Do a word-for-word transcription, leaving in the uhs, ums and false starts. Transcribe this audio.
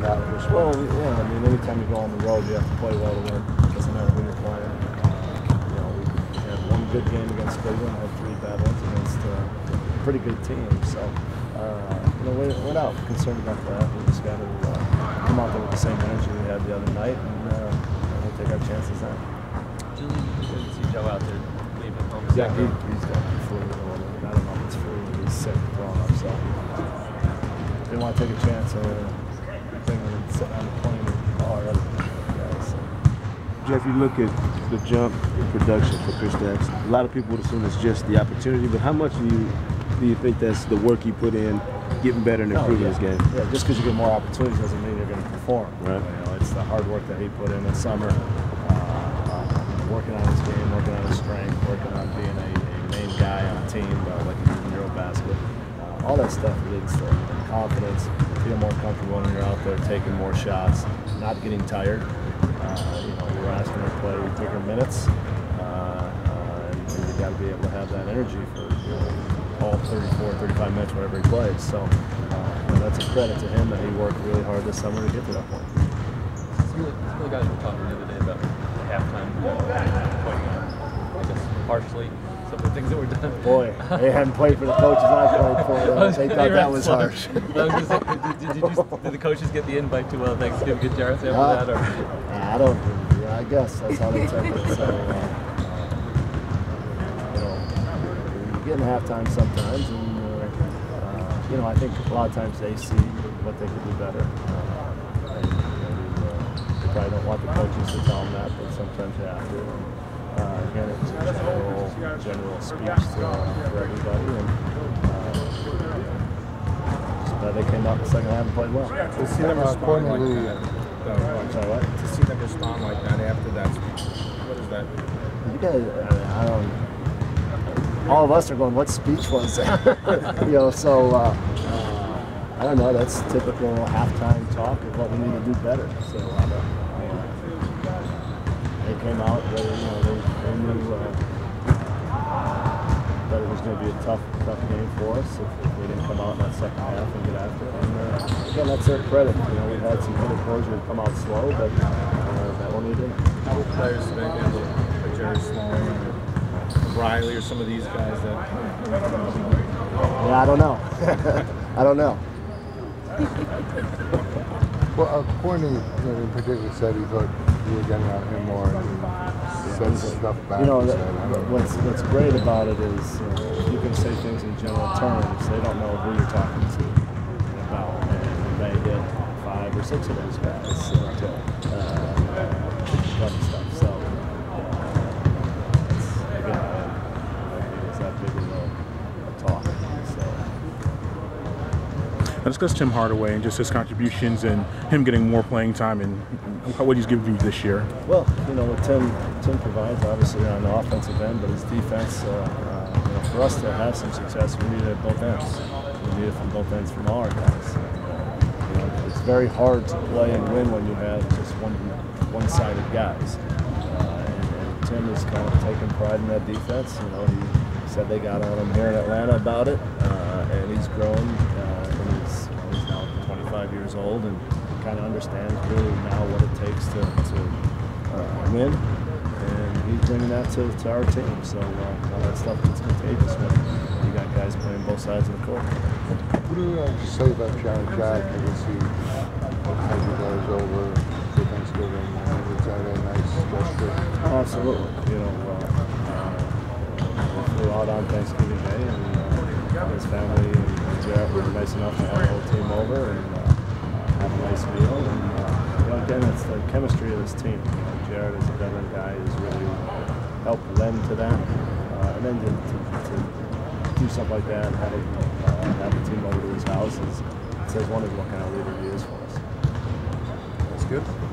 and that. Which, well, yeah, I mean, anytime you go on the road, you have to play well to win. It doesn't matter who you're playing. You know, we had one good game against Cleveland, had three bad ones against a pretty good team. So, uh, you know, we're, we're not concerned about that. We just got to uh, come out there with the same energy we had the other night, and uh, we'll take our chances now. Julie, you didn't see Joe out there leaving home. Yeah, he, he's got the flu. I don't know if it's flu, but he's sick, thrown up, so. Didn't want to take a chance on anything and sitting on the plane with all our other guys. So. Jeff, you look at the jump in production for Chris Dex. A lot of people would assume it's just the opportunity, but how much do you do you think that's the work you put in, getting better and improving oh, yeah. this game? Yeah, just because you get more opportunities doesn't mean you're going to perform. Right. You know, it's the hard work that he put in the summer, uh, working on his game, working on his strength, working on being a, a main guy on a team, uh, like in Eurobasket. Uh, all that stuff leads to confidence, feel more comfortable when you're out there, taking more shots, not getting tired. Uh, you know, we're asking to play bigger minutes, uh, uh, and you got to be able to have that energy for you know, all thirty-four, thirty-five minutes, whatever he plays. So uh, you know, that's a credit to him that he worked really hard this summer to get to that point. Some of the guys were talking the other day about the halftime goal, I guess partially. Some of the things that were done. Boy, they hadn't played for the coaches I played for. Uh, they thought that was harsh. was just, did, did, you just, did the coaches get the invite to uh, Thanksgiving? Did Jared say about that? Or? I don't. Yeah, I guess that's how they took it. So, uh, you know, you get in halftime sometimes, and uh, uh, you know, I think a lot of times they see what they could do better. Uh, and, you know, uh, they probably don't want the coaches to tell them that, but sometimes they have to. And, Uh, again, it was a general, general speech to, uh, for everybody, and uh, just glad they came out in the second half and played well. To see them respond like that, though, like, to see them respond like that after that speech, what is that? You guys, I don't. All of us are going, what speech was that? You know, so uh, uh, I don't know. That's typical halftime talk of what we need to do better. So. Uh, They came out, they, you know, they, they knew uh, that it was going to be a tough, tough game for us if, if we didn't come out in that second half and get after it. And uh, again, that's their credit. You know, we had some good closure and come out slow, but uh, that one we didn't. How would players think of like Jersey Small or Riley or some of these guys that? Yeah, I don't know. I don't know. Well, uh, Courtney in particular said he thought. You're getting out him more and send stuff back. You know, that, what's, what's great about it is uh, you can say things in general terms. They don't know who you're talking to and about. And they get five or six of those guys to uh, uh, run stuff. So, uh, it's, again, uh, it's that big of a, a talk. So. Let's discuss Tim Hardaway and just his contributions and him getting more playing time and what he's given you this year. Well, you know what Tim Tim provides, obviously on the offensive end, but his defense. Uh, uh, you know, for us to have some success, we need it at both ends. We need it from both ends from all our guys. And, uh, you know, it's very hard to play and win when you have just one one-sided guys. Uh, and, and Tim is kind of taking pride in that defense. You know, he said they got on him here in Atlanta about it, uh, and he's grown. Uh, and he's, you know, he's now twenty-five years old and kind of understands really now what it takes to, to uh, win, and he's bringing that to, to our team. So uh, all that stuff gets contagious when you got guys playing both sides of the court. What do you uh, say about John Jack? You can see how you guys over for Thanksgiving. It's had a nice gesture. Oh, absolutely. You know, uh, uh, we flew out on Thanksgiving Day, and uh, his family and Jared were nice enough to have the whole team over. And, uh, have a nice meal, and uh, you know, again, it's the chemistry of this team. You know, Jared is a veteran guy who's really helped lend to them, uh, and then to, to, to do stuff like that and have, it, uh, have the team over to his house, is, it says wonders what kind of leader he is for us. That's good.